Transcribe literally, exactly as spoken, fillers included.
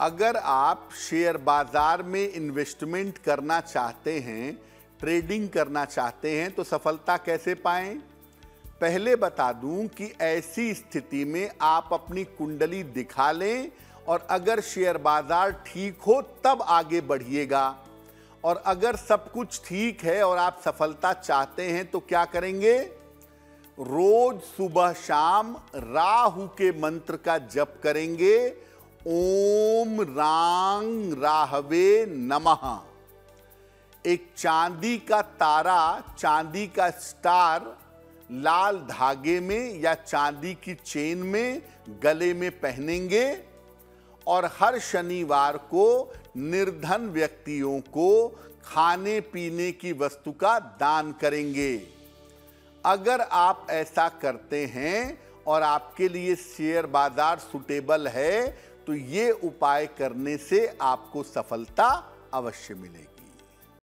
अगर आप शेयर बाजार में इन्वेस्टमेंट करना चाहते हैं, ट्रेडिंग करना चाहते हैं, तो सफलता कैसे पाएं? पहले बता दूं कि ऐसी स्थिति में आप अपनी कुंडली दिखा लें और अगर शेयर बाजार ठीक हो तब आगे बढ़िएगा। और अगर सब कुछ ठीक है और आप सफलता चाहते हैं तो क्या करेंगे? रोज सुबह शाम राहु के मंत्र का जप करेंगे, ओम रांग राहवे नमः। एक चांदी का तारा, चांदी का स्टार लाल धागे में या चांदी की चेन में गले में पहनेंगे और हर शनिवार को निर्धन व्यक्तियों को खाने पीने की वस्तु का दान करेंगे। अगर आप ऐसा करते हैं और आपके लिए शेयर बाजार सुटेबल है तो ये उपाय करने से आपको सफलता अवश्य मिलेगी।